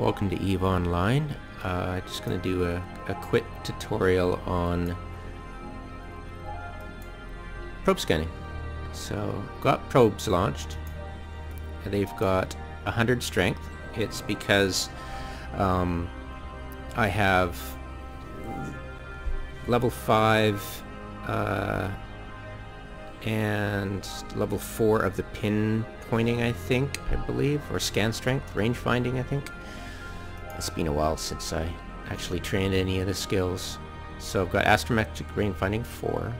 Welcome to Eve Online. I'm just going to do a quick tutorial on probe scanning. So, got probes launched. They've got 100 strength. It's because I have level 5 and level 4 of the pinpointing, I believe, or scan strength, range finding, I think. It's been a while since I actually trained any of the skills. So I've got astrometric range finding 4.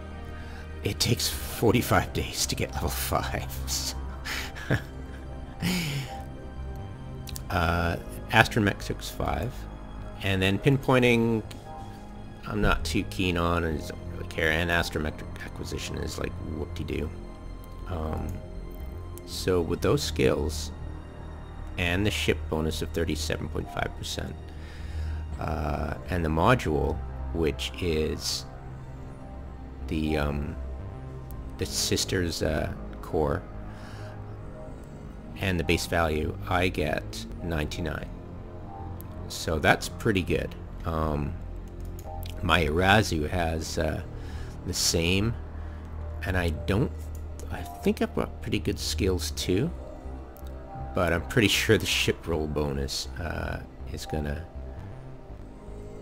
It takes 45 days to get level 5. Astrometrics 5. And then pinpointing, I'm not too keen on, and I don't really care. And astrometric acquisition is like whoop-de-doo. So with those skills, and the ship bonus of 37.5%, and the module, which is the sister's core, and the base value, I get 99. So that's pretty good. My Irazu has the same, and I think I've got pretty good skills too. But I'm pretty sure the ship roll bonus is gonna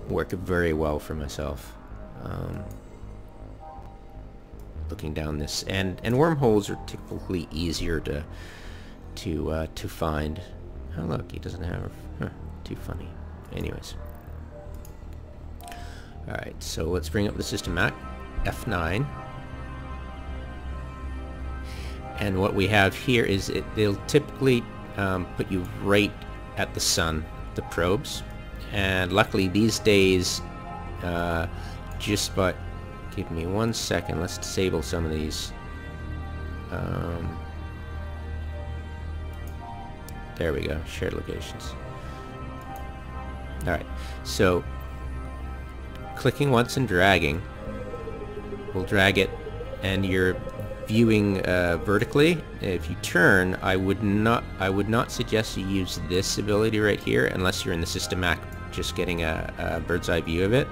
work very well for myself. Looking down this, and wormholes are typically easier to find. Oh look, he doesn't have. Huh, too funny. Anyways, all right. So let's bring up the system map, F9. And what we have here is they'll typically put you right at the sun, the probes. And luckily these days, give me one second, let's disable some of these. There we go, shared locations. Alright, so clicking once and dragging, we'll drag it, and you're viewing vertically. If you turn, I would not suggest you use this ability right here unless you're in the system map just getting a bird's eye view of it.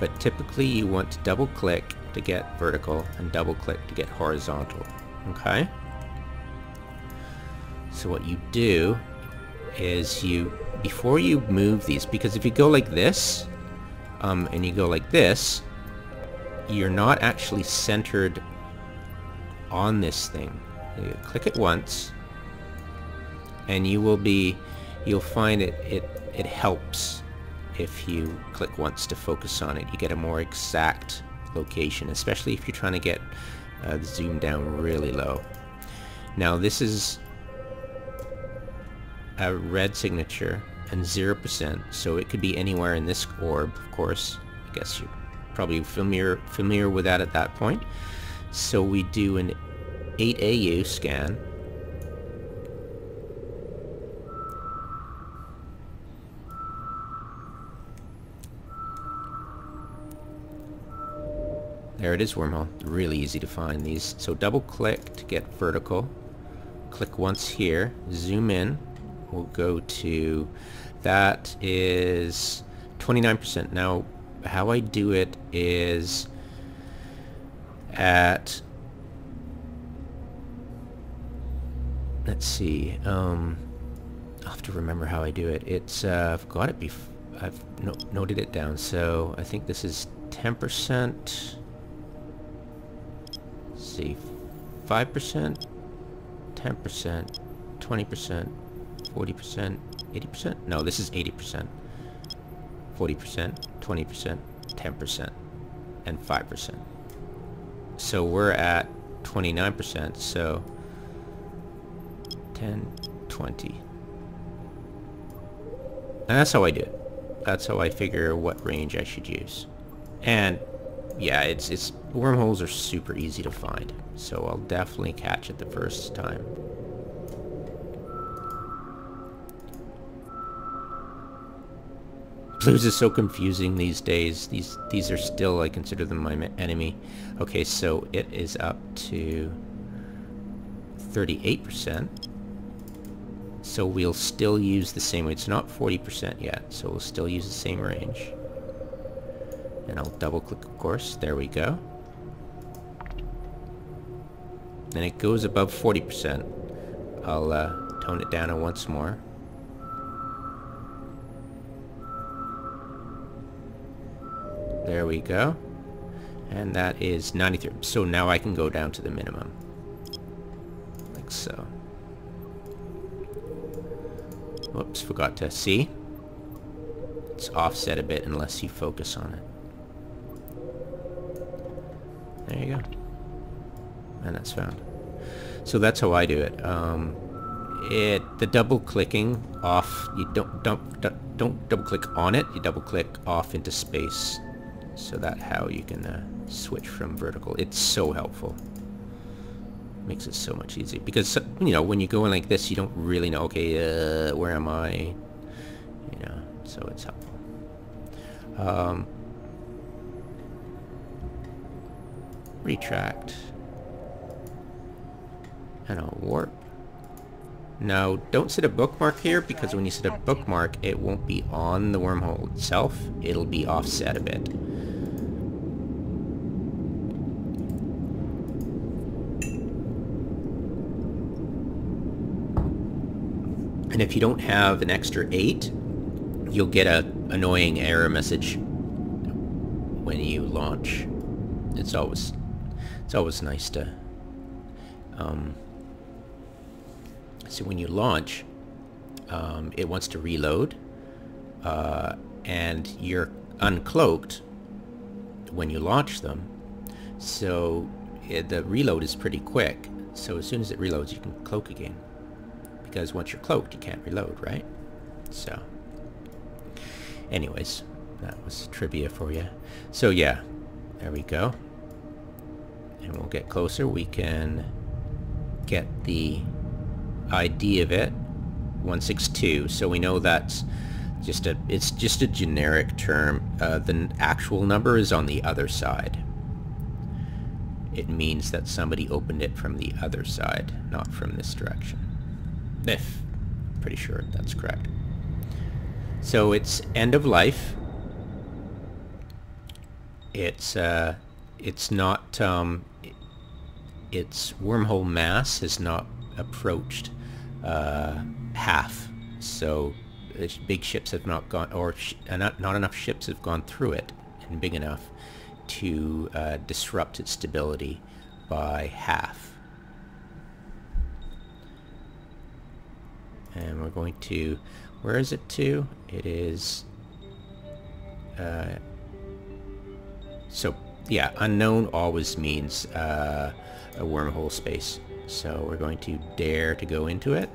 But typically you want to double click to get vertical and double click to get horizontal. Okay? So what you do is before you move these, because if you go like this and you go like this, you're not actually centered on this thing. You click it once and you'll find it helps if you click once to focus on it. You get a more exact location, especially if you're trying to get the zoom down really low. Now this is a red signature and 0%, so it could be anywhere in this orb, of course. I guess you're probably familiar with that at that point. So we do an 8AU scan. There it is, wormhole. Really easy to find these. So double click to get vertical. Click once here, zoom in. We'll go to, that is 29%. Now, how I do it is at, let's see, I'll have to remember how I do it. It's I've got it before, I've noted it down, so I think this is 10%, let's see, 5%, 10%, 20%, 40%, 80%, no, this is 80%, 40%, 20%, 10%, and 5%. So we're at 29%, so 10, 20. And that's how I do it. That's how I figure what range I should use. And yeah, it's wormholes are super easy to find, so I'll definitely catch it the first time. Blues is so confusing these days. These are still, I consider them my enemy. Okay, so it is up to 38%. So we'll still use the same, it's not 40% yet, so we'll still use the same range. And I'll double click, of course, there we go. And it goes above 40%. I'll tone it down once more. There we go. And that is 93. So now I can go down to the minimum. Like so. Whoops, forgot to see. It's offset a bit unless you focus on it. There you go. And that's found. So that's how I do it. The double clicking off, you don't double click on it, you double click off into space. So that's how you can switch from vertical. It's so helpful. Makes it so much easier. Because, you know, when you go in like this, you don't really know, okay, where am I? You know, so it's helpful. Retract. And I'll warp. Now, don't set a bookmark here, because when you set a bookmark, it won't be on the wormhole itself. It'll be offset a bit. And if you don't have an extra 8, you'll get an annoying error message when you launch. It's always nice to... so when you launch, it wants to reload, and you're uncloaked when you launch them. So the reload is pretty quick. So as soon as it reloads, you can cloak again. Because once you're cloaked, you can't reload, right? So, anyways, that was trivia for you. So yeah, there we go. And we'll get closer. We can get the ID of it, 162. So we know that's just a generic term. The actual number is on the other side. It means that somebody opened it from the other side, not from this direction. If, pretty sure that's correct. So it's end of life. It's not, its wormhole mass has not approached half. So big ships have not gone, or not enough ships have gone through it and big enough to disrupt its stability by half. And we're going to, where is it to? It is, so yeah, unknown always means a wormhole space. So we're going to dare to go into it.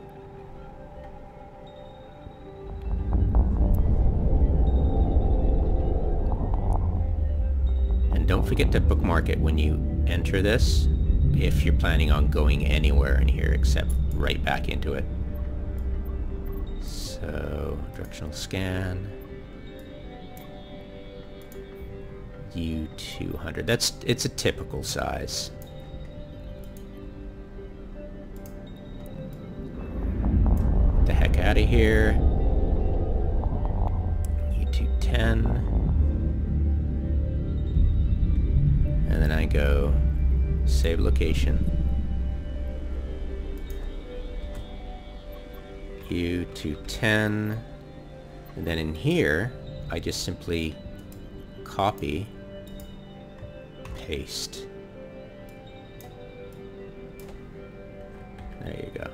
And don't forget to bookmark it when you enter this, if you're planning on going anywhere in here except right back into it. So, directional scan, U200, it's a typical size. Get the heck out of here, U210, and then I go save location. U210, and then in here I just simply copy, paste. There you go.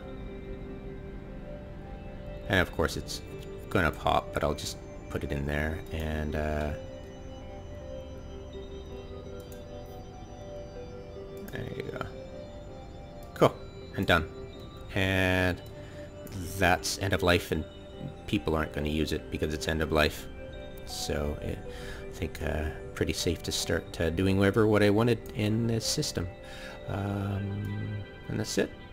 And of course it's gonna pop, but I'll just put it in there and there you go. Cool, and done. And that's end of life, and people aren't going to use it because it's end of life. So I think pretty safe to start doing whatever I wanted in this system. And that's it.